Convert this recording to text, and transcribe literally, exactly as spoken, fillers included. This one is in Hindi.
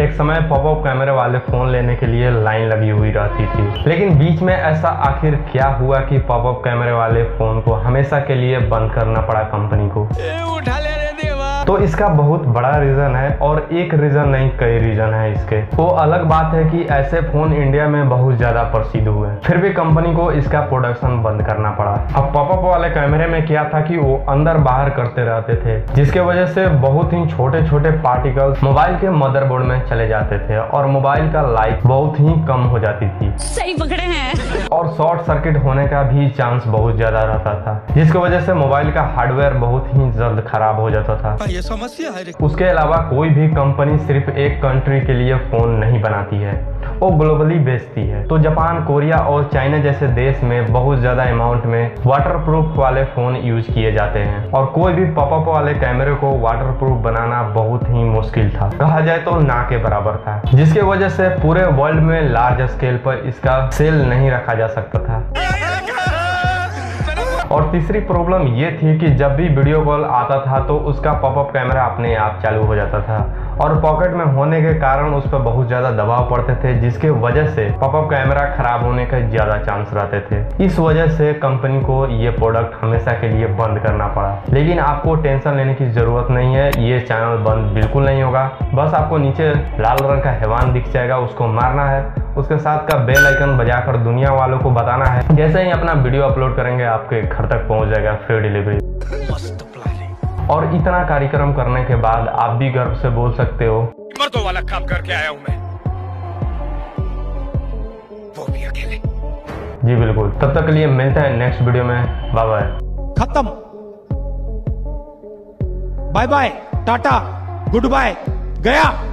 एक समय पॉपअप कैमरे वाले फोन लेने के लिए लाइन लगी हुई रहती थी, लेकिन बीच में ऐसा आखिर क्या हुआ कि पॉपअप कैमरे वाले फोन को हमेशा के लिए बंद करना पड़ा कंपनी को। उठा ले रे देवा। तो इसका बहुत बड़ा रीजन है और एक रीजन नहीं कई रीजन है इसके। तो अलग बात है कि ऐसे फोन इंडिया में बहुत ज्यादा प्रसिद्ध हुए, फिर भी कंपनी को इसका प्रोडक्शन बंद करना पड़ा। अब पॉपअप वाले कैमरे में क्या था कि वो अंदर बाहर करते रहते थे, जिसके वजह से बहुत ही छोटे छोटे पार्टिकल्स मोबाइल के मदरबोर्ड में चले जाते थे और मोबाइल का लाइफ बहुत ही कम हो जाती थी। सही पकड़े हैं। और शॉर्ट सर्किट होने का भी चांस बहुत ज्यादा रहता था, जिसकी वजह से मोबाइल का हार्डवेयर बहुत ही जल्द खराब हो जाता था। ये समस्या है। उसके अलावा कोई भी कंपनी सिर्फ एक कंट्री के लिए फोन नहीं बनाती है, वो ग्लोबली बेचती है। तो जापान, कोरिया और चाइना जैसे देश में बहुत ज्यादा अमाउंट में वाटरप्रूफ वाले फोन यूज किए जाते हैं और कोई भी पॉपअप वाले कैमरे को वाटरप्रूफ बनाना बहुत ही मुश्किल था, कहा जाए तो ना के बराबर था, जिसके वजह से पूरे वर्ल्ड में लार्ज स्केल पर इसका सेल नहीं रखा जा सकता था। और तीसरी प्रॉब्लम ये थी कि जब भी वीडियो कॉल आता था तो उसका पॉपअप कैमरा अपने आप चालू हो जाता था और पॉकेट में होने के कारण उस पर बहुत ज्यादा दबाव पड़ते थे, जिसके वजह से पॉपअप कैमरा खराब होने के ज्यादा चांस रहते थे। इस वजह से कंपनी को ये प्रोडक्ट हमेशा के लिए बंद करना पड़ा। लेकिन आपको टेंशन लेने की जरूरत नहीं है, ये चैनल बंद बिल्कुल नहीं होगा। बस आपको नीचे लाल रंग का हैवान दिख जाएगा, उसको मारना है, उसके साथ का बेल आइकन बजाकर दुनिया वालों को बताना है। जैसे ही अपना वीडियो अपलोड करेंगे आपके घर तक पहुंच जाएगा फ्री डिलीवरी। और इतना कार्यक्रम करने के बाद आप भी गर्व से बोल सकते हो, मर्दों वाला काम करके आया हूं मैं, वो भी अकेले। जी बिल्कुल। तब तक के लिए मिलते हैं नेक्स्ट वीडियो में। Bye bye. खत्म। Bye bye, tata, goodbye, गया।